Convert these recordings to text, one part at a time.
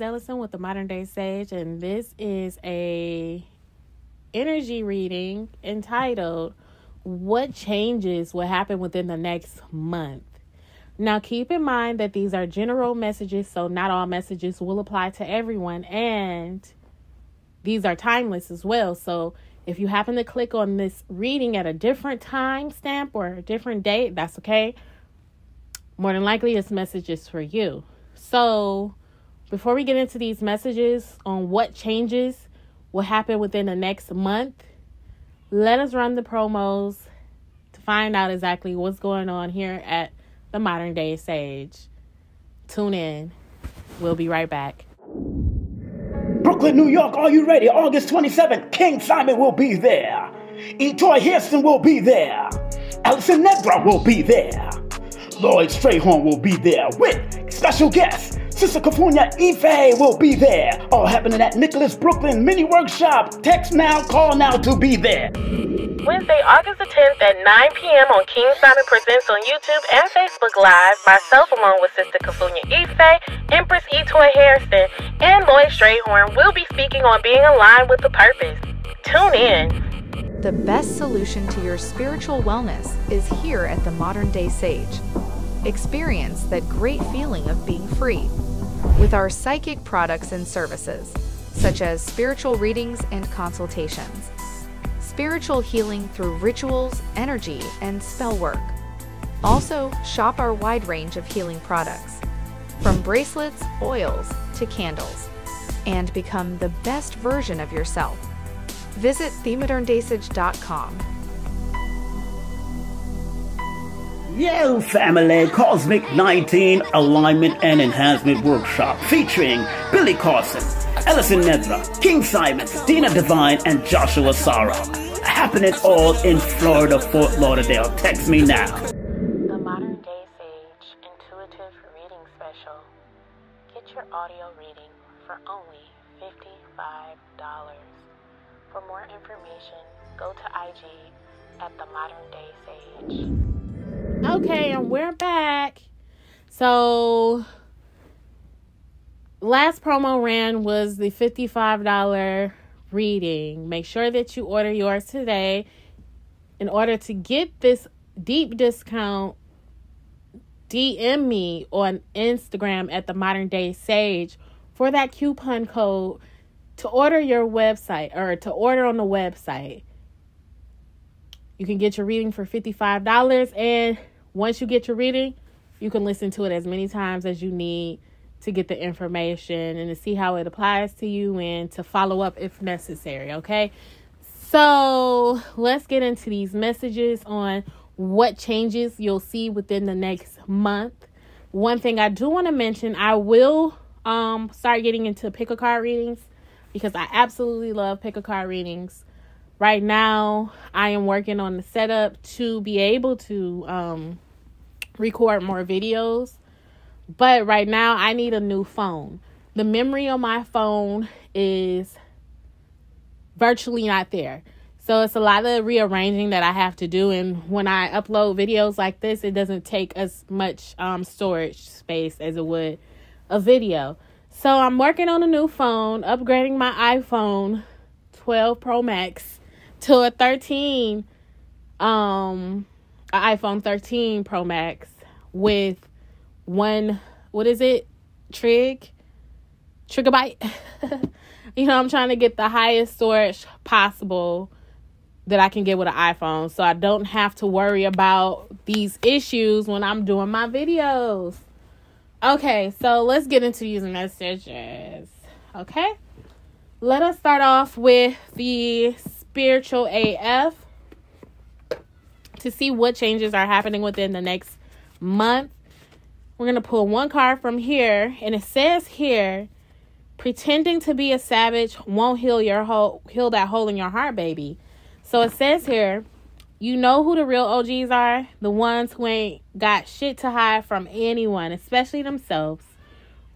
Allison with the Modern Day Sage, and this is a energy reading entitled "What Changes Will Happen Within the Next Month." Now, keep in mind that these are general messages, so not all messages will apply to everyone, and these are timeless as well. So, if you happen to click on this reading at a different time stamp or a different date, that's okay. More than likely, this message is for you. So, before we get into these messages on what changes will happen within the next month, let us run the promos to find out exactly what's going on here at the Modern Day Sage. Tune in. We'll be right back. Brooklyn, New York, are you ready? August 27th, King Simon will be there. Etoy Hairston will be there. Allison Negra will be there. Lloyd Strayhorn will be there with special guests. Sister Kofunya Ife will be there. All happening at Nicholas Brooklyn Mini Workshop. Text now, call now to be there. Wednesday, August the 10th at 9 p.m. on King Simon Presents on YouTube and Facebook Live. Myself along with Sister Kofunya Ife, Empress Etoy Harrison, and Lloyd Strayhorn will be speaking on being aligned with the purpose. Tune in. The best solution to your spiritual wellness is here at the Modern Day Sage. Experience that great feeling of being free with our psychic products and services, such as spiritual readings and consultations, spiritual healing through rituals, energy, and spell work. Also, shop our wide range of healing products, from bracelets, oils, to candles, and become the best version of yourself. Visit themoderndaySage.com. Yo family, Cosmic 19 Alignment and Enhancement Workshop featuring Billy Carson, Allison Ned'RAH, King Simon, Dina Devine, and Joshua Sorrow. Happening all in Florida, Fort Lauderdale. Text me now. The Modern Day Sage Intuitive Reading Special. Get your audio reading for only $55. For more information, go to IG at The Modern Day Sage. Okay, and we're back. So, last promo ran was the $55 reading. Make sure that you order yours today in order to get this deep discount. DM me on Instagram at the Modern Day Sage for that coupon code to order your website or to order on the website. You can get your reading for $55, and once you get your reading, you can listen to it as many times as you need to get the information and to see how it applies to you and to follow up if necessary, okay? So let's get into these messages on what changes you'll see within the next month. One thing I do want to mention, I will start getting into pick a card readings because I absolutely love pick a card readings. Right now, I am working on the setup to be able to record more videos. But right now, I need a new phone. The memory on my phone is virtually not there. So it's a lot of rearranging that I have to do. And when I upload videos like this, it doesn't take as much storage space as it would a video. So I'm working on a new phone, upgrading my iPhone 12 Pro Max to a 13, iPhone 13 Pro Max with one, what is it? Trigabyte. You know, I'm trying to get the highest storage possible that I can get with an iPhone, so I don't have to worry about these issues when I'm doing my videos. Okay, so let's get into using messages. Okay, let us start off with the Spiritual AF to see what changes are happening within the next month. We're going to pull one card from here, and it says here, pretending to be a savage won't heal that hole in your heart, baby. So it says here, you know who the real OGs are? The ones who ain't got shit to hide from anyone, especially themselves.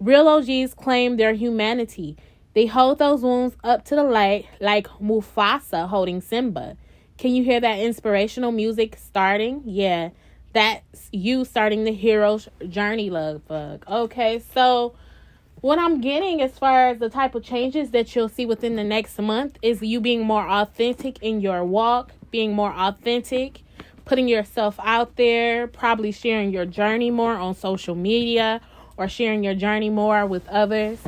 Real OGs claim their humanity. They hold those wounds up to the light like Mufasa holding Simba. Can you hear that inspirational music starting? Yeah, that's you starting the hero's journey, love bug. Okay, so what I'm getting as far as the type of changes that you'll see within the next month is you being more authentic in your walk, being more authentic, putting yourself out there, probably sharing your journey more on social media or sharing your journey more with others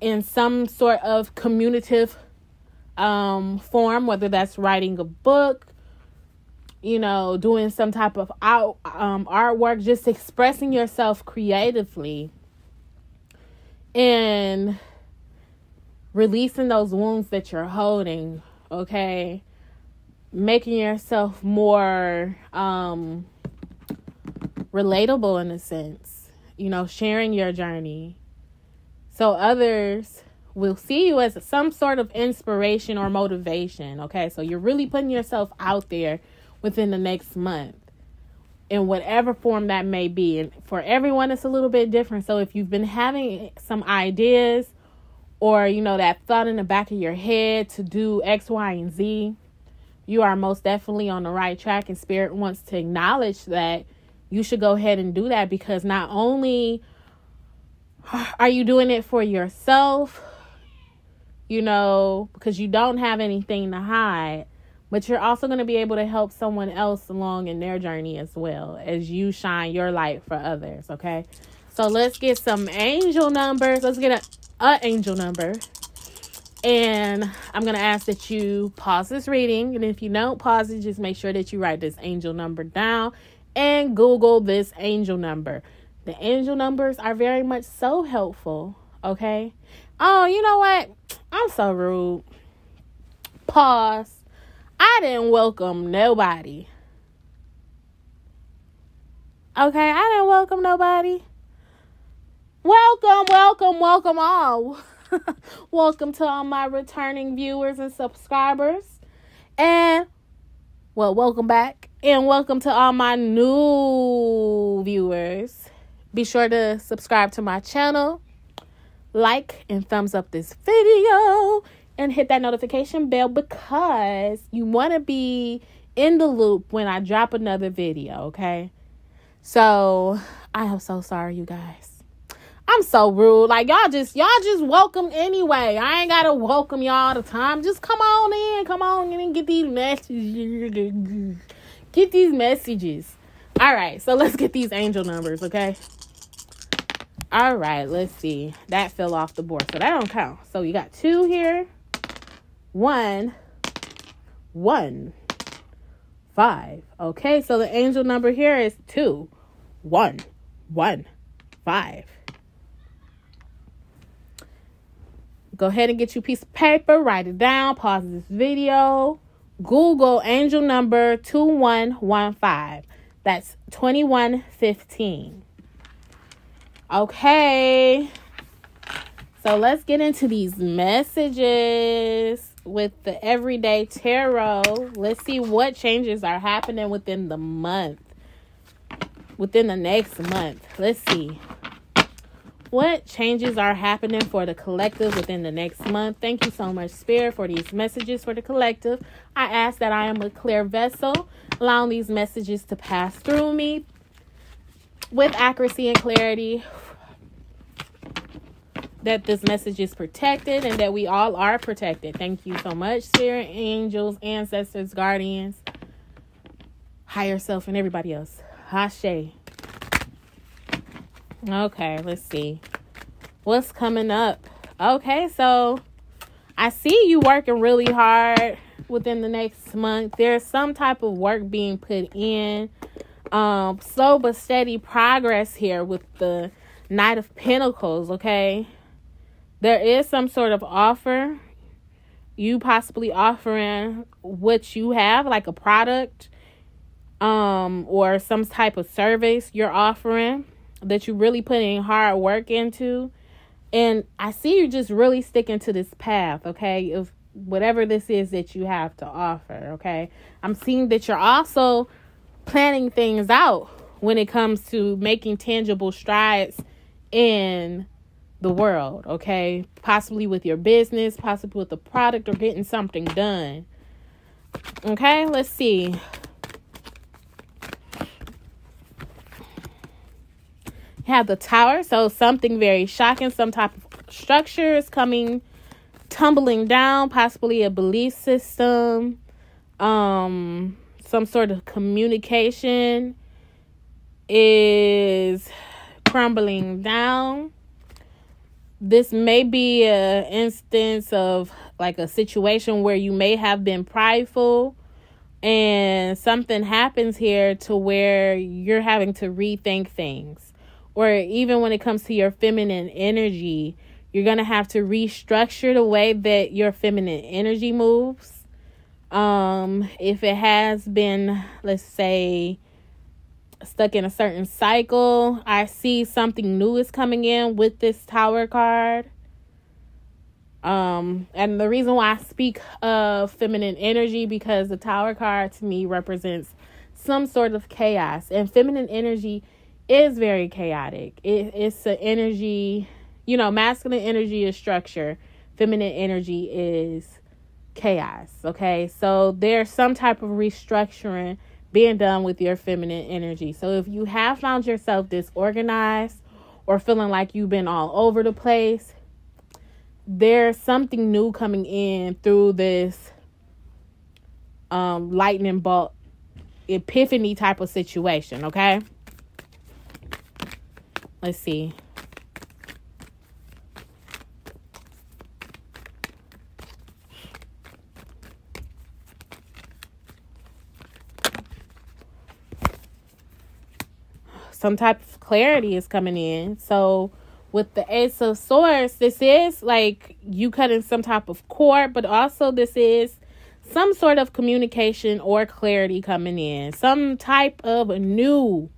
in some sort of communicative form, whether that's writing a book, you know, doing some type of artwork, just expressing yourself creatively and releasing those wounds that you're holding, okay? Making yourself more relatable in a sense, you know, sharing your journey so others will see you as some sort of inspiration or motivation, okay? So you're really putting yourself out there within the next month in whatever form that may be. And for everyone, it's a little bit different. So if you've been having some ideas or, you know, that thought in the back of your head to do X, Y, and Z, you are most definitely on the right track, and Spirit wants to acknowledge that you should go ahead and do that, because not only are you doing it for yourself, you know, because you don't have anything to hide, but you're also going to be able to help someone else along in their journey as well as you shine your light for others, okay? So let's get some angel numbers. Let's get an angel number. And I'm going to ask that you pause this reading. And if you don't pause it, just make sure that you write this angel number down and Google this angel number. The angel numbers are very much so helpful. Okay. Oh, you know what? I'm so rude. Pause. I didn't welcome nobody. Okay. I didn't welcome nobody. Welcome, welcome, welcome all. Welcome to all my returning viewers and subscribers, and well, welcome back, and welcome to all my new viewers. Be sure to subscribe to my channel, like and thumbs up this video, and hit that notification bell, because you want to be in the loop when I drop another video, okay? So I am so sorry, you guys. I'm so rude. Like, y'all just welcome anyway. I ain't got to welcome y'all all the time. Just come on in. Come on in and get these messages. Get these messages. All right. So let's get these angel numbers, okay? All right. Let's see. That fell off the board, so that don't count. So you got two here. 1, 1, 5. Okay. So the angel number here is 2, 1, 1, 5. Go ahead and get you a piece of paper, write it down, pause this video, Google angel number 2115. That's 2115. Okay, so let's get into these messages with the Everyday Tarot. Let's see what changes are happening within the month, within the next month. Let's see. What changes are happening for the collective within the next month? Thank you so much, Spirit, for these messages for the collective. I ask that I am a clear vessel, allowing these messages to pass through me with accuracy and clarity, that this message is protected and that we all are protected. Thank you so much, Spirit, angels, ancestors, guardians, higher self, and everybody else. Hashe. Okay, let's see what's coming up. Okay, so I see you working really hard within the next month. There's some type of work being put in. Slow but steady progress here with the Knight of Pentacles, okay? There is some sort of offer. You possibly offering what you have, like a product or some type of service you're offering. that you're really putting hard work into. And I see you just really sticking to this path, okay, of whatever this is that you have to offer, okay? I'm seeing that you're also planning things out when it comes to making tangible strides in the world, okay? Possibly with your business, possibly with a product, or getting something done. Okay, let's see. Have the tower, so something very shocking, some type of structure is coming tumbling down, possibly a belief system, some sort of communication is crumbling down. This may be an instance of like a situation where you may have been prideful, and something happens here to where you're having to rethink things. Or even when it comes to your feminine energy, you're going to have to restructure the way that your feminine energy moves. If it has been, let's say, stuck in a certain cycle, I see something new is coming in with this Tower card. And the reason why I speak of feminine energy, because the Tower card to me represents some sort of chaos, and feminine energy is very chaotic. It's an energy, you know, masculine energy is structure, feminine energy is chaos, okay? So there's some type of restructuring being done with your feminine energy. So if you have found yourself disorganized or feeling like you've been all over the place, there's something new coming in through this lightning bolt epiphany type of situation, okay? Let's see. Some type of clarity is coming in. So with the Ace of Swords, this is like you cutting some type of cord, but also this is some sort of communication or clarity coming in. Some type of a new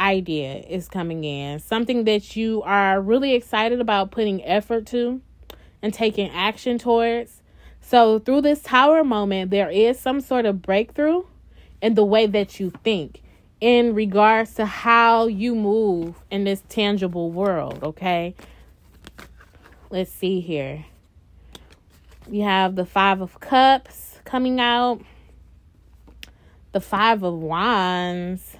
idea is coming in, something that you are really excited about putting effort to and taking action towards. So through this Tower moment, there is some sort of breakthrough in the way that you think in regards to how you move in this tangible world, okay? Let's see here. We have the Five of Cups coming out, the Five of Wands,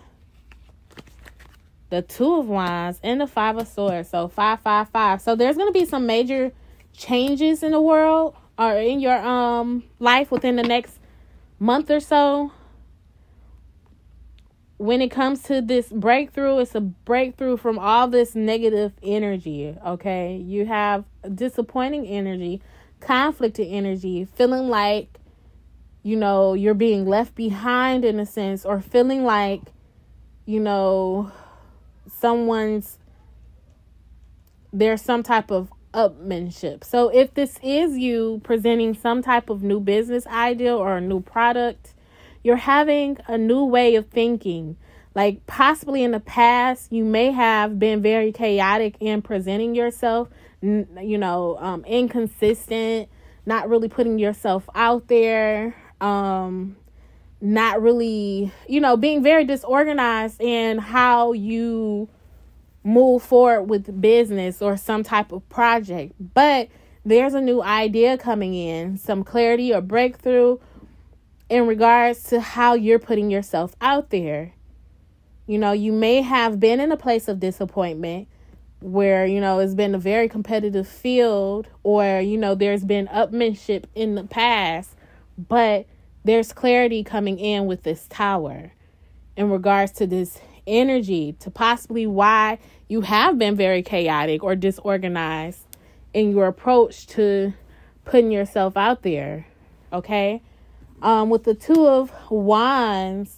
the Two of Wands, and the Five of Swords. So 555. So there's going to be some major changes in the world or in your life within the next month or so. When it comes to this breakthrough, it's a breakthrough from all this negative energy, okay? You have disappointing energy, conflicted energy, feeling like, you know, you're being left behind in a sense, or feeling like, you know, there's some type of upmanship. So if this is you presenting some type of new business idea or a new product, you're having a new way of thinking. Like possibly in the past, you may have been very chaotic in presenting yourself, you know, inconsistent, not really putting yourself out there, not really, you know, being very disorganized in how you move forward with business or some type of project. But there's a new idea coming in, some clarity or breakthrough in regards to how you're putting yourself out there. You know, you may have been in a place of disappointment where, you know, it's been a very competitive field, or, you know, there's been upmanship in the past, but there's clarity coming in with this Tower in regards to this energy, to possibly why you have been very chaotic or disorganized in your approach to putting yourself out there, okay? With the Two of Wands,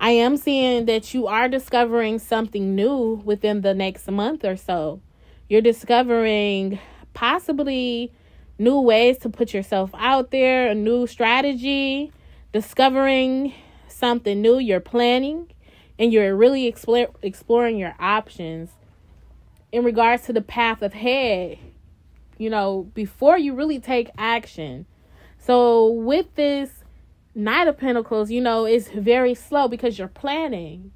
I am seeing that you are discovering something new within the next month or so. You're discovering possibly new ways to put yourself out there, a new strategy, discovering something new. You're planning, and you're really exploring your options in regards to the path ahead, you know, before you really take action. So with this Knight of Pentacles, you know, it's very slow because you're planning.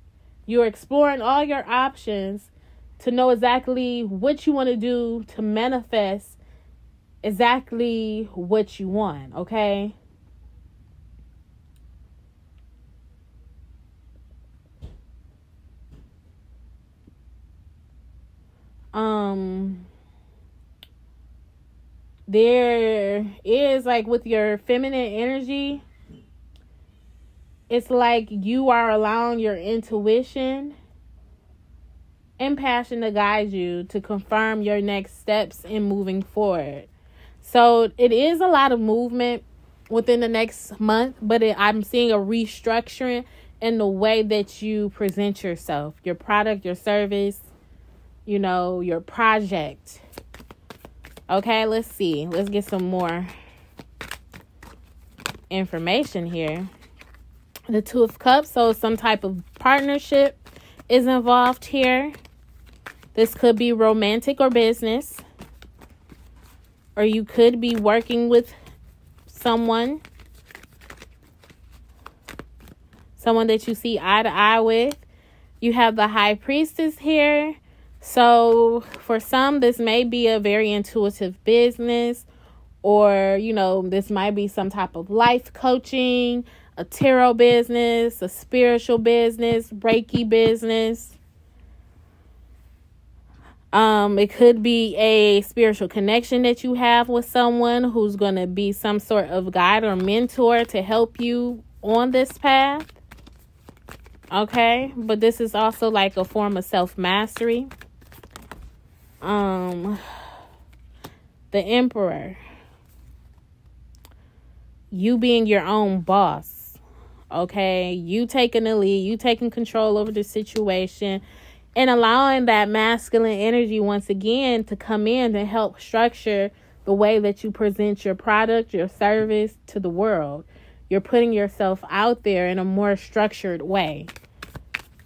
You're exploring all your options to know exactly what you want to do to manifest exactly what you want, okay? There is, like, with your feminine energy, it's like you are allowing your intuition and passion to guide you to confirm your next steps in moving forward. So it is a lot of movement within the next month, but I'm seeing a restructuring in the way that you present yourself, your product, your service, you know, your project. Okay, let's see. Let's get some more information here. The Two of Cups, so some type of partnership is involved here. This could be romantic or business. Or you could be working with someone. Someone that you see eye to eye with. You have the High Priestess here. So for some, this may be a very intuitive business. Or, you know, this might be some type of life coaching, a tarot business, a spiritual business, Reiki business. It could be a spiritual connection that you have with someone who's going to be some sort of guide or mentor to help you on this path. Okay, but this is also like a form of self-mastery. The Emperor. You being your own boss. Okay, you taking the lead, you taking control over the situation and allowing that masculine energy once again to come in to help structure the way that you present your product, your service to the world. You're putting yourself out there in a more structured way.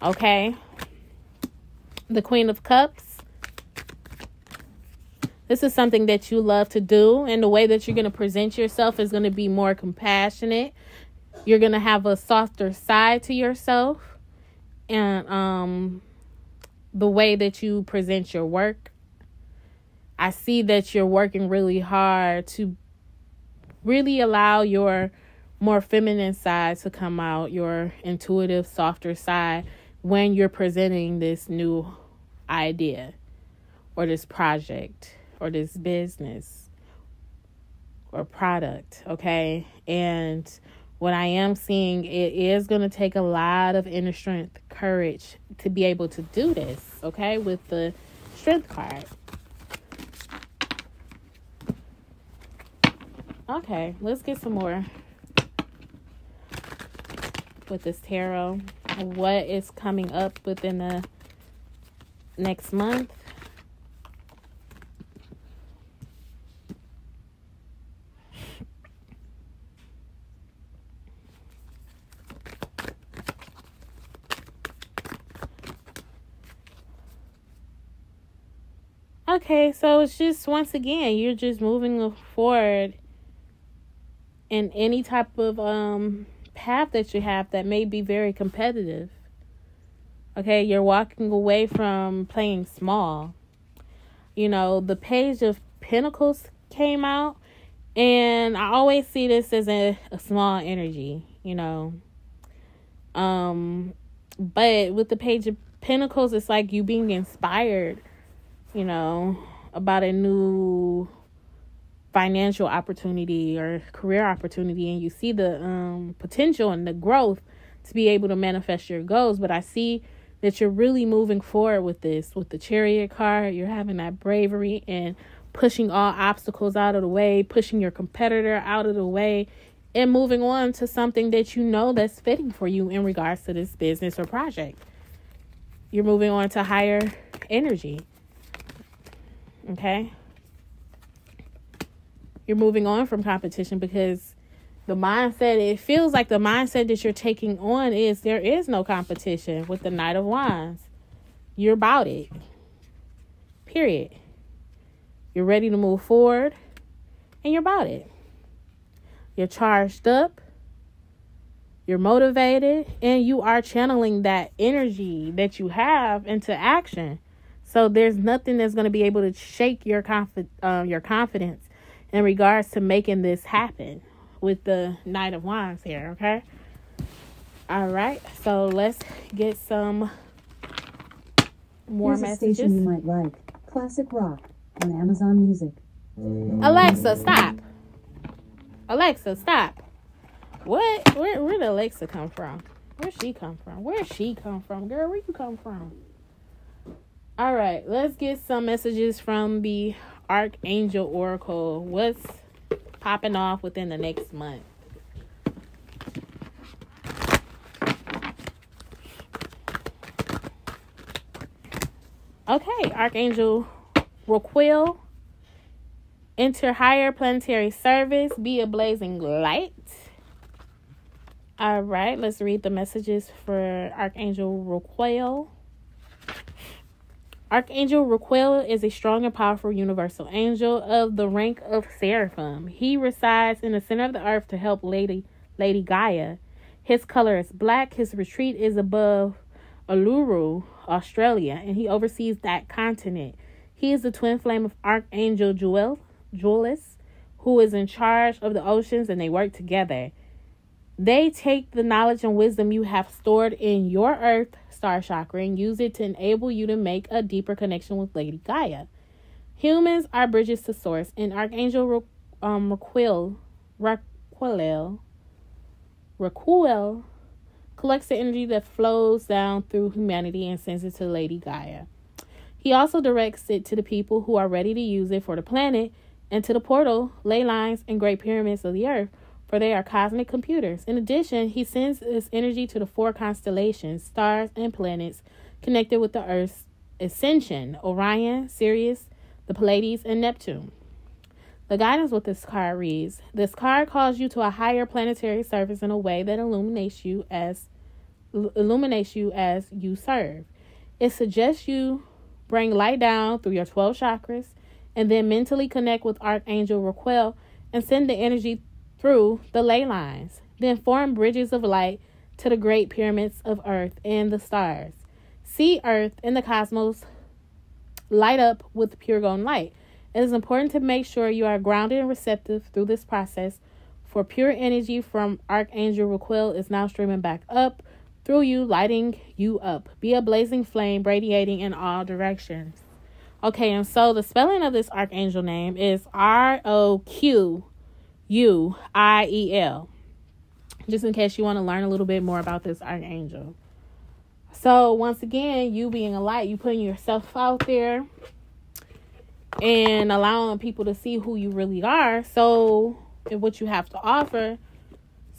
Okay, the Queen of Cups. This is something that you love to do, and the way that you're going to present yourself is going to be more compassionate. You're going to have a softer side to yourself and the way that you present your work. I see that you're working really hard to really allow your more feminine side to come out, your intuitive, softer side when you're presenting this new idea or this project or this business or product, okay? And what I am seeing, it is going to take a lot of inner strength, courage to be able to do this, okay, with the Strength card. Okay, let's get some more with this tarot. What is coming up within the next month? Okay, so it's just, once again, you're just moving forward in any type of path that you have that may be very competitive. Okay, you're walking away from playing small. You know, the Page of Pentacles came out, and I always see this as a small energy, you know. But with the Page of Pentacles, it's like you being inspired, you know, about a new financial opportunity or career opportunity, and you see the potential and the growth to be able to manifest your goals. But I see that you're really moving forward with this. With the Chariot card, you're having that bravery and pushing all obstacles out of the way, pushing your competitor out of the way, and moving on to something that you know that's fitting for you in regards to this business or project. You're moving on to higher energy. Okay, you're moving on from competition because the mindset, it feels like the mindset that you're taking on is there is no competition with the Knight of Wands. You're about it. Period. You're ready to move forward and you're about it. You're charged up. You're motivated and you are channeling that energy that you have into action. So there's nothing that's going to be able to shake your confidence in regards to making this happen with the Knight of Wands here, okay? All right, so let's get some more messages. Here's a station you might like, classic rock on Amazon Music. Alexa, stop. Alexa, stop. What? Where did Alexa come from? Where'd she come from? Where'd she come from? Girl, where you come from? All right, let's get some messages from the Archangel Oracle. What's popping off within the next month? Okay, Archangel Raquel. Enter higher planetary service. Be a blazing light. All right, let's read the messages for Archangel Raquel. Archangel Raquel is a strong and powerful universal angel of the rank of seraphim. He resides in the center of the earth to help Lady Gaia. His color is black. His retreat is above Uluru, Australia, and he oversees that continent. He is the twin flame of Archangel Jewel, who is in charge of the oceans, and they work together. They take the knowledge and wisdom you have stored in your earth star chakra and use it to enable you to make a deeper connection with Lady Gaia. Humans are bridges to source, and Archangel Raquel collects the energy that flows down through humanity and sends it to Lady Gaia. He also directs it to the people who are ready to use it for the planet and to the portal, ley lines, and great pyramids of the earth, for they are cosmic computers. In addition, he sends this energy to the four constellations, stars, and planets connected with the Earth's ascension: Orion, Sirius, the Pleiades, and Neptune. The guidance with this card reads, this card calls you to a higher planetary service in a way that illuminates you as you serve. It suggests you bring light down through your 12 chakras and then mentally connect with Archangel Raquel and send the energy through the ley lines, then form bridges of light to the great pyramids of Earth and the stars. See Earth and the cosmos light up with pure golden light. It is important to make sure you are grounded and receptive through this process, for pure energy from Archangel Raquel is now streaming back up through you, lighting you up. Be a blazing flame, radiating in all directions. Okay, and so the spelling of this Archangel name is R-O-Q-U-I-E-L, just in case you want to learn a little bit more about this archangel. So once again, you being a light, you putting yourself out there and allowing people to see who you really are, so and what you have to offer,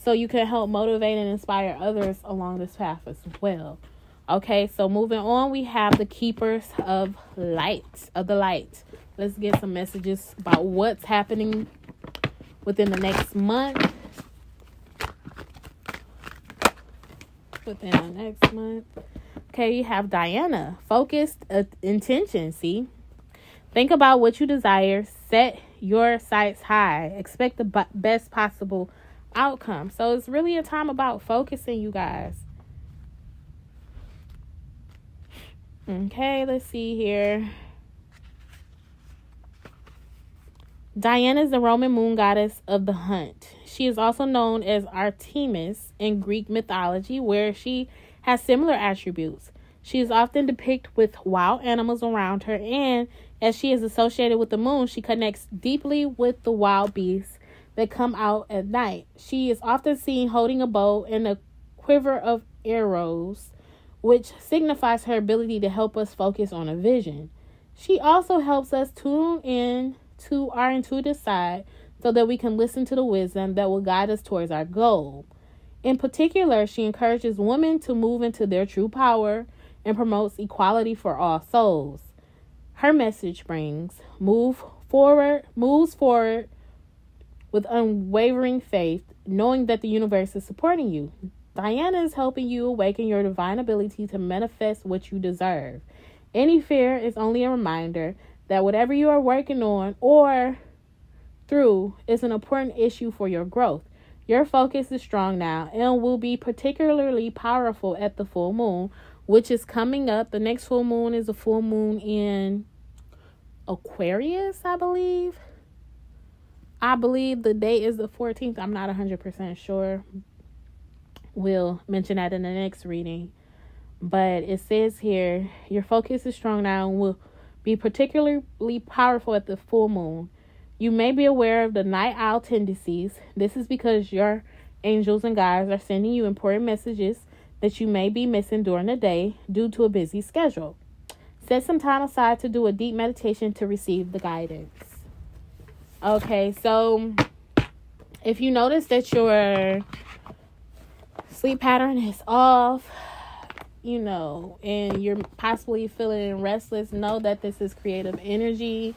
so you can help motivate and inspire others along this path as well. Okay, so moving on, we have the keepers of light, of the light. Let's get some messages about what's happening within the next month. Okay, you have Diana. Focused intention, see? Think about what you desire. Set your sights high. Expect the best possible outcome. So it's really a time about focusing, you guys. Okay, let's see here. Diana is the Roman moon goddess of the hunt. She is also known as Artemis in Greek mythology, where she has similar attributes. She is often depicted with wild animals around her, and as she is associated with the moon, she connects deeply with the wild beasts that come out at night. She is often seen holding a bow and a quiver of arrows, which signifies her ability to help us focus on a vision. She also helps us tune in to our intuitive side so that we can listen to the wisdom that will guide us towards our goal. In particular, she encourages women to move into their true power and promotes equality for all souls. Her message brings moves forward with unwavering faith, knowing that the universe is supporting you. Diana is helping you awaken your divine ability to manifest what you deserve. Any fear is only a reminder that whatever you are working on or through is an important issue for your growth. Your focus is strong now and will be particularly powerful at the full moon, which is coming up. The next full moon is a full moon in Aquarius, I believe. I believe the date is the 14th. I'm not 100% sure. We'll mention that in the next reading. But it says here, your focus is strong now and will be particularly powerful at the full moon. You may be aware of the night owl tendencies. This is because your angels and guides are sending you important messages that you may be missing during the day due to a busy schedule. Set some time aside to do a deep meditation to receive the guidance. Okay, so if you notice that your sleep pattern is off, you know, and you're possibly feeling restless, know that this is creative energy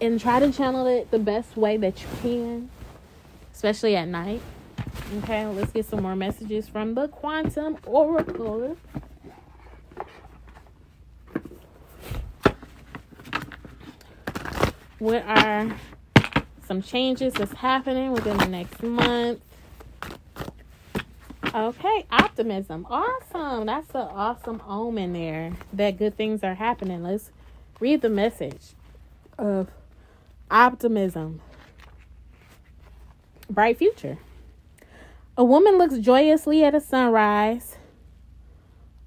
and try to channel it the best way that you can, especially at night. Okay, let's get some more messages from the Quantum Oracle. What are some changes that's happening within the next month? Okay, optimism. Awesome. That's an awesome omen there that good things are happening. Let's read the message of optimism. Bright future. A woman looks joyously at a sunrise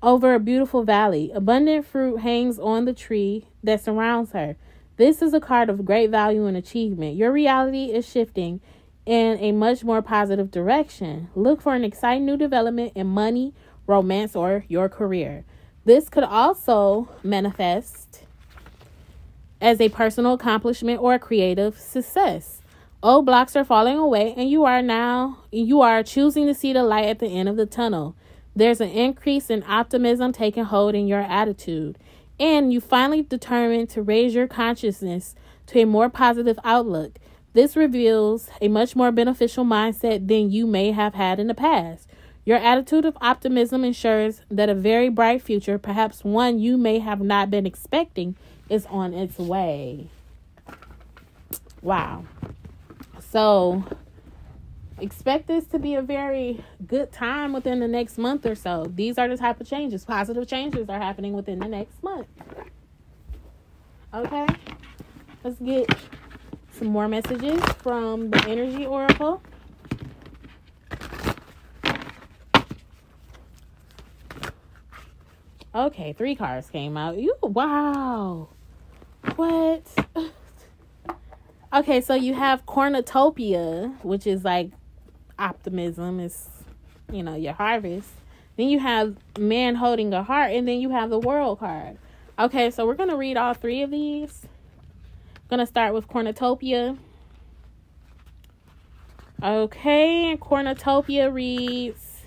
over a beautiful valley. Abundant fruit hangs on the tree that surrounds her. This is a card of great value and achievement. Your reality is shifting in a much more positive direction. Look for an exciting new development in money, romance, or your career. This could also manifest as a personal accomplishment or creative success. Old blocks are falling away, and you are choosing to see the light at the end of the tunnel. There's an increase in optimism taking hold in your attitude, and you finally determined to raise your consciousness to a more positive outlook. This reveals a much more beneficial mindset than you may have had in the past. Your attitude of optimism ensures that a very bright future, perhaps one you may have not been expecting, is on its way. Wow. So, expect this to be a very good time within the next month or so. These are the type of changes. Positive changes are happening within the next month. Okay. Let's get some more messages from the Energy Oracle. Okay, 3 cards came out. Ooh, wow. What? Okay, so you have Cornucopia, which is like optimism. It's, you know, your harvest. Then you have Man Holding a Heart, and then you have the World card. Okay, so we're going to read all 3 of these. Going to start with Cornucopia. Okay, Cornucopia reads,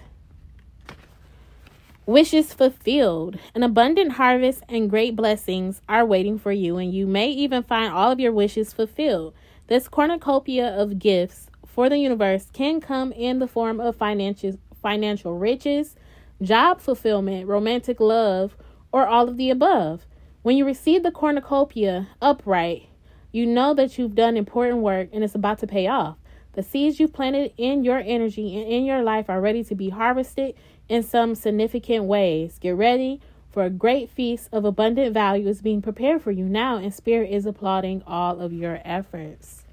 wishes fulfilled. An abundant harvest and great blessings are waiting for you, and you may even find all of your wishes fulfilled. This cornucopia of gifts for the universe can come in the form of financial riches, job fulfillment, romantic love, or all of the above. When you receive the cornucopia upright, you know that you've done important work and it's about to pay off. The seeds you've planted in your energy and in your life are ready to be harvested in some significant ways. Get ready for a great feast of abundant value is being prepared for you now, and Spirit is applauding all of your efforts.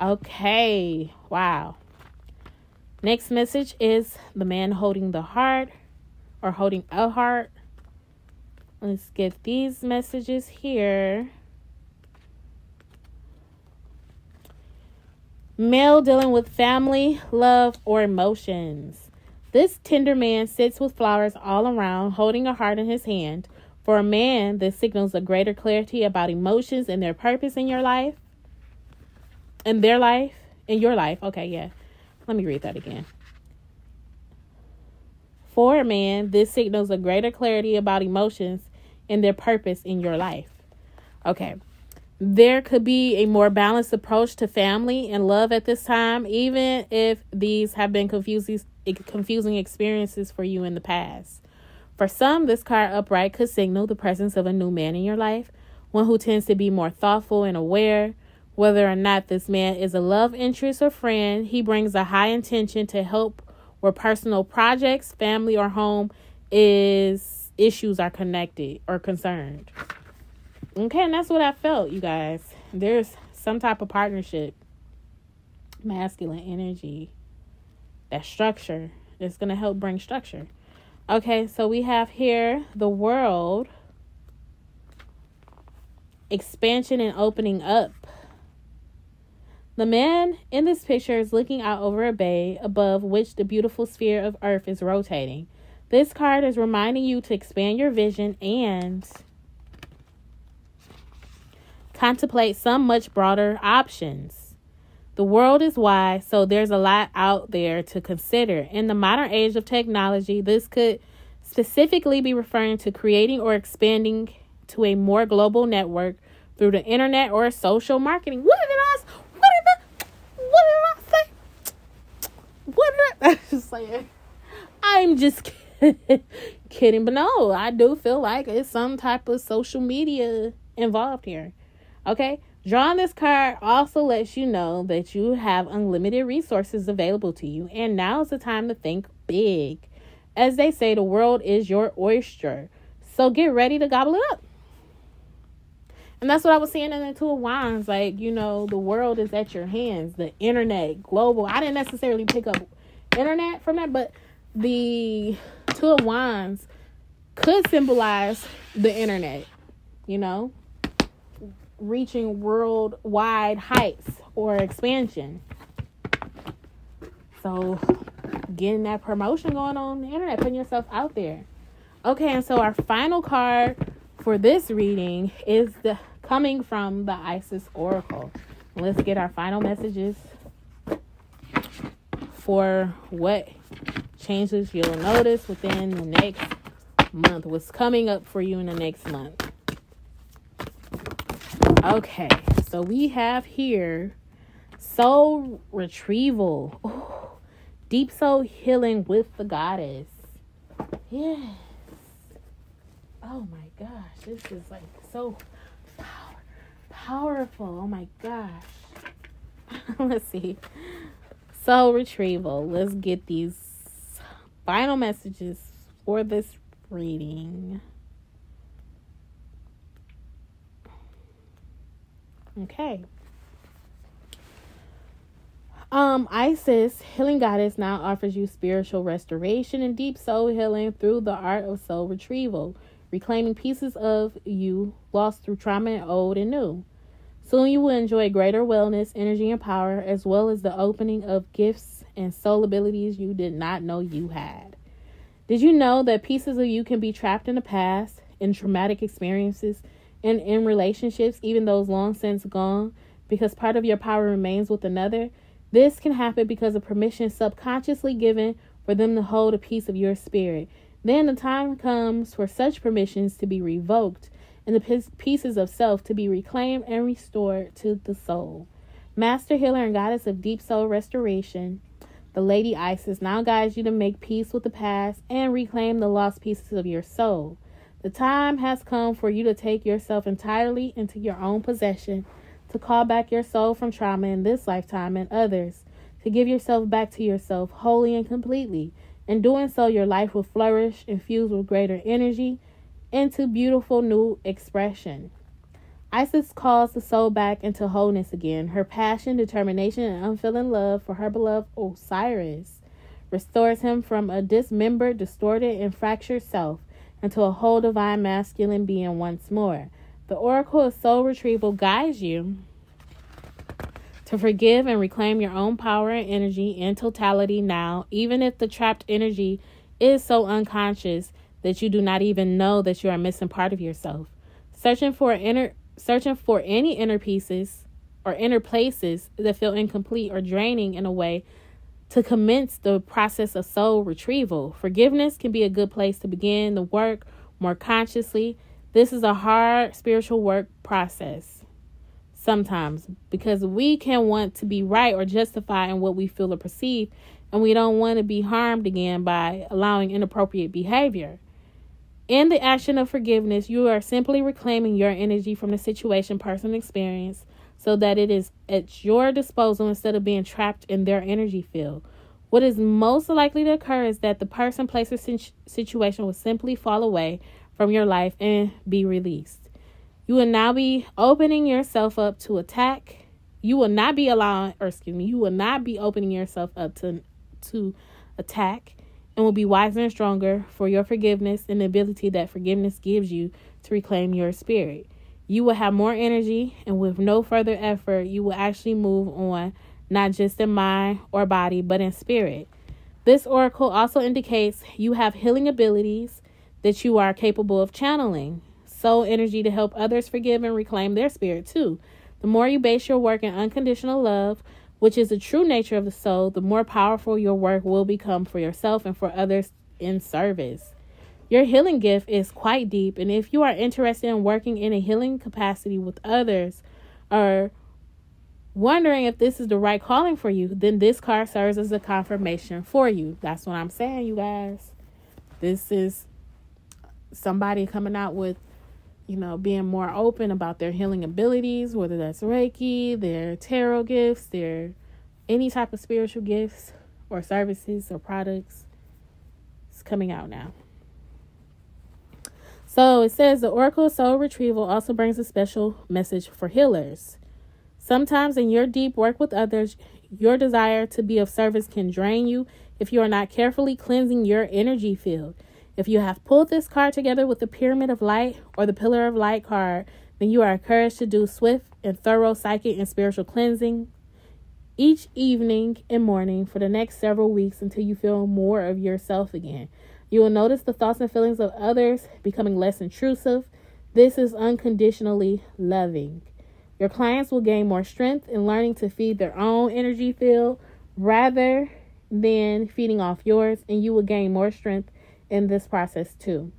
Okay, wow. Next message is the Man Holding the Heart, or Holding a Heart. Let's get these messages here. Male dealing with family, love, or emotions. This tender man sits with flowers all around, holding a heart in his hand. For a man, this signals a greater clarity about emotions and their purpose in your life. Okay, yeah. Let me read that again. For a man, this signals a greater clarity about emotions and their purpose in your life. Okay. There could be a more balanced approach to family and love at this time, even if these have been confusing experiences for you in the past. For some, this card upright could signal the presence of a new man in your life, one who tends to be more thoughtful and aware. Whether or not this man is a love interest or friend, he brings a high intention to help where personal projects, family, or home issues are connected or concerned. Okay, and that's what I felt, you guys. There's some type of partnership, masculine energy, that structure. It's going to help bring structure. Okay, so we have here the world, expansion and opening up. The man in this picture is looking out over a bay above which the beautiful sphere of Earth is rotating. This card is reminding you to expand your vision and contemplate some much broader options. The world is wide, so there's a lot out there to consider. In the modern age of technology, this could specifically be referring to creating or expanding to a more global network through the internet or social marketing. What did I say? I'm just kidding. But no, I do feel like it's some type of social media involved here. Okay, drawing this card also lets you know that you have unlimited resources available to you, and now is the time to think big. As they say, the world is your oyster, so get ready to gobble it up. And that's what I was seeing in the Two of Wands. Like, you know, the world is at your hands. The internet, global. I didn't necessarily pick up internet from that, but the Two of Wands could symbolize the internet, you know, reaching worldwide heights or expansion. So getting that promotion going on the internet, putting yourself out there. Okay, and so our final card for this reading is coming from the Isis Oracle. Let's get our final messages for what changes you'll notice within the next month. What's coming up for you in the next month. Okay, so we have here soul retrieval. Ooh, deep soul healing with the goddess. Yes. Oh my gosh, this is like so powerful. Oh my gosh. Let's see. Soul retrieval. Let's get these final messages for this reading. Okay. Isis, healing goddess, now offers you spiritual restoration and deep soul healing through the art of soul retrieval, reclaiming pieces of you lost through trauma and old and new. Soon you will enjoy greater wellness, energy, and power, as well as the opening of gifts and soul abilities you did not know you had. Did you know that pieces of you can be trapped in the past, in traumatic experiences, and in relationships, even those long since gone, because part of your power remains with another? This can happen because of permission subconsciously given for them to hold a piece of your spirit. Then the time comes for such permissions to be revoked and the pieces of self to be reclaimed and restored to the soul. Master healer and goddess of deep soul restoration, the Lady Isis now guides you to make peace with the past and reclaim the lost pieces of your soul. The time has come for you to take yourself entirely into your own possession, to call back your soul from trauma in this lifetime and others, to give yourself back to yourself wholly and completely. In doing so, your life will flourish, infused with greater energy, into beautiful new expression. Isis calls the soul back into wholeness again, her passion, determination, and unfailing love for her beloved Osiris restores him from a dismembered, distorted, and fractured self into a whole divine masculine being once more. The Oracle of Soul Retrieval guides you to forgive and reclaim your own power and energy in totality now, even if the trapped energy is so unconscious that you do not even know that you are missing part of yourself. Searching for any inner pieces or inner places that feel incomplete or draining in a way to commence the process of soul retrieval. Forgiveness can be a good place to begin the work more consciously. This is a hard spiritual work process. sometimes, because we can want to be right or justify in what we feel or perceive, and we don't want to be harmed again by allowing inappropriate behavior. In the action of forgiveness, you are simply reclaiming your energy from the situation, person, experience, so that it is at your disposal instead of being trapped in their energy field. What is most likely to occur is that the person, place, or situation will simply fall away from your life and be released. You will now be opening yourself up to attack. You will not be opening yourself up to attack, and will be wiser and stronger for your forgiveness and the ability that forgiveness gives you to reclaim your spirit. You will have more energy, and with no further effort, you will actually move on, not just in mind or body, but in spirit. This oracle also indicates you have healing abilities that you are capable of channeling soul energy to help others forgive and reclaim their spirit too. The more you base your work in unconditional love, which is the true nature of the soul, the more powerful your work will become for yourself and for others in service. Your healing gift is quite deep, and if you are interested in working in a healing capacity with others, or wondering if this is the right calling for you, then this card serves as a confirmation for you. That's what I'm saying, you guys. This is somebody coming out with, being more open about their healing abilities, whether that's Reiki, their tarot gifts, their any type of spiritual gifts or services or products. It's coming out now. So it says the Oracle of Soul Retrieval also brings a special message for healers. Sometimes in your deep work with others, your desire to be of service can drain you if you are not carefully cleansing your energy field. If you have pulled this card together with the Pyramid of Light or the Pillar of Light card, then you are encouraged to do swift and thorough psychic and spiritual cleansing each evening and morning for the next several weeks until you feel more of yourself again. You will notice the thoughts and feelings of others becoming less intrusive. This is unconditionally loving. Your clients will gain more strength in learning to feed their own energy field rather than feeding off yours, and you will gain more strength in this process too.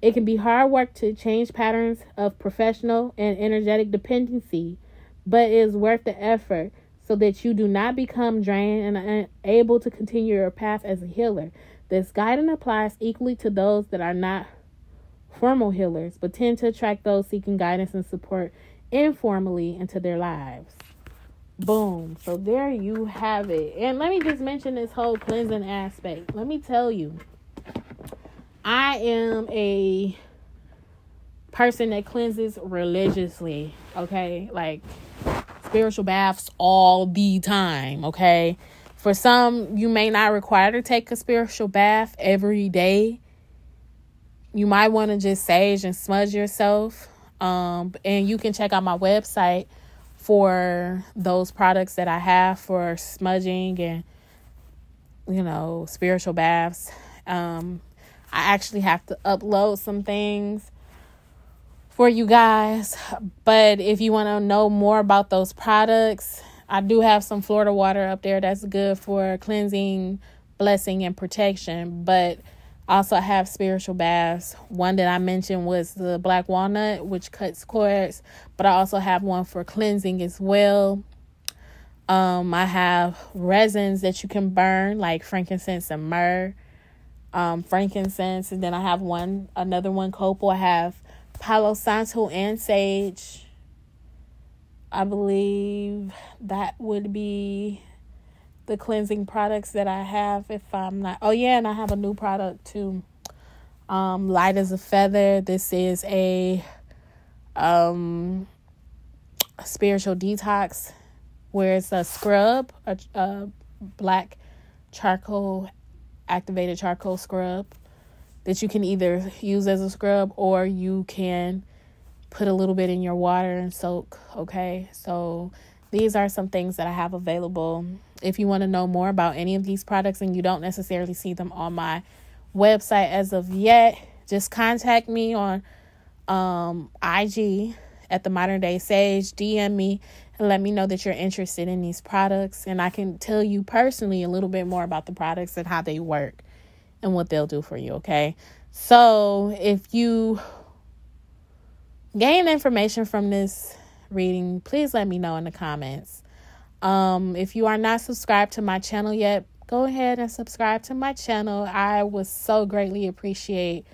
It can be hard work to change patterns of professional and energetic dependency, but it is worth the effort so that you do not become drained and unable to continue your path as a healer. This guidance applies equally to those that are not formal healers, but tend to attract those seeking guidance and support informally into their lives. Boom. So there you have it. And let me just mention this whole cleansing aspect. Let me tell you, I am a person that cleanses religiously, okay? Like spiritual baths all the time, okay? For some, you may not require to take a spiritual bath every day. You might want to just sage and smudge yourself. And you can check out my website for those products that I have for smudging and, spiritual baths. I actually have to upload some things for you guys. But if you want to know more about those products, I do have some Florida water up there that's good for cleansing, blessing, and protection. But also I have spiritual baths. One that I mentioned was the black walnut, which cuts cords, but I also have one for cleansing as well. I have resins that you can burn, like frankincense and myrrh, frankincense, and then I have another one, copal. I have Palo Santo and sage. I believe that would be the cleansing products that I have, if I'm not. Oh yeah, and I have a new product too. Light as a Feather. This is a spiritual detox where it's a scrub, a black charcoal, activated charcoal scrub that you can either use as a scrub or you can put a little bit in your water and soak. Okay, so these are some things that I have available. If you want to know more about any of these products and you don't necessarily see them on my website as of yet, just contact me on IG at The Modern Day Sage. DM me and let me know that you're interested in these products. And I can tell you personally a little bit more about the products and how they work and what they'll do for you, okay? So if you gain information from this reading, please let me know in the comments. If you are not subscribed to my channel yet, go ahead and subscribe to my channel. I would so greatly appreciate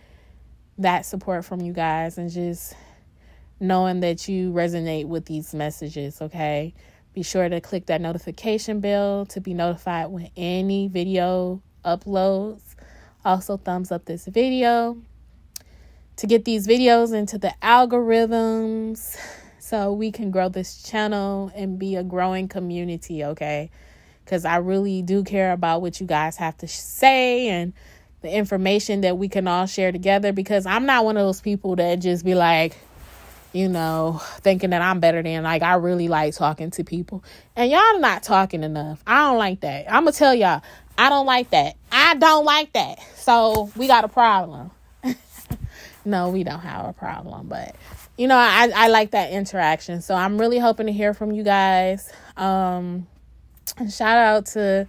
that support from you guys and just knowing that you resonate with these messages, okay? Be sure to click that notification bell to be notified when any video uploads. Also, thumbs up this video to get these videos into the algorithms so we can grow this channel and be a growing community, okay? Because I really do care about what you guys have to say and the information that we can all share together, because I'm not one of those people that just be like, you know, thinking that I'm better than, like, I really like talking to people. And y'all not talking enough. I don't like that. I'm going to tell y'all, I don't like that. I don't like that. So we got a problem. No, we don't have a problem. But, you know, I like that interaction. So I'm really hoping to hear from you guys. Shout out to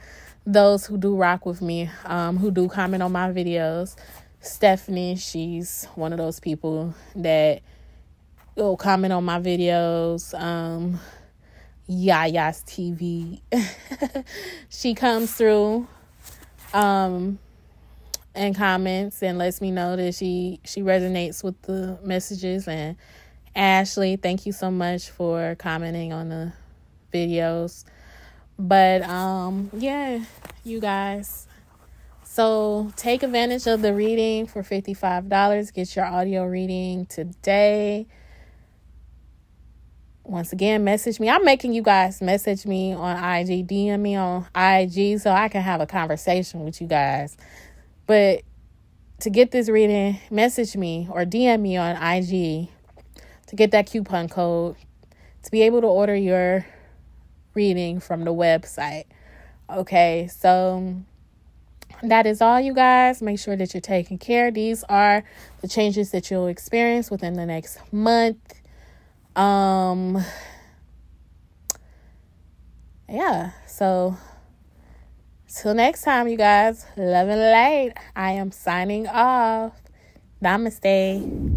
those who do rock with me, who do comment on my videos. Stephanie, she's one of those people that go comment on my videos. Yaya's TV. She comes through and comments and lets me know that she resonates with the messages. And Ashley, thank you so much for commenting on the videos. But yeah, you guys, so take advantage of the reading for $55. Get your audio reading today. Once again, message me. I'm making you guys message me on IG, DM me on IG so I can have a conversation with you guys. But to get this reading, message me or DM me on IG to get that coupon code to be able to order your reading from the website. Okay, so that is all, you guys. Make sure that you're taking care. These are the changes that you'll experience within the next month. Yeah, so till next time, you guys, love and light. I am signing off. Namaste.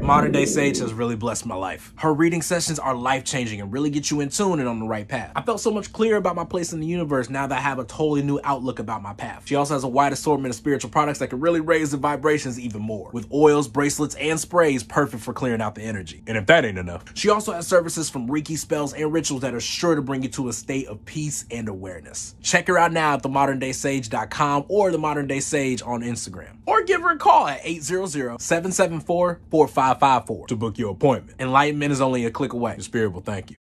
Modern Day Sage has really blessed my life. Her reading sessions are life-changing and really get you in tune and on the right path. I felt so much clearer about my place in the universe now that I have a totally new outlook about my path. She also has a wide assortment of spiritual products that can really raise the vibrations even more, with oils, bracelets, and sprays perfect for clearing out the energy. And if that ain't enough, she also has services from Reiki spells and rituals that are sure to bring you to a state of peace and awareness. Check her out now at themoderndaySage.com or The Modern Day Sage on Instagram. Or give her a call at 800-774-4554 to book your appointment. Enlightenment is only a click away. The spirit will thank you.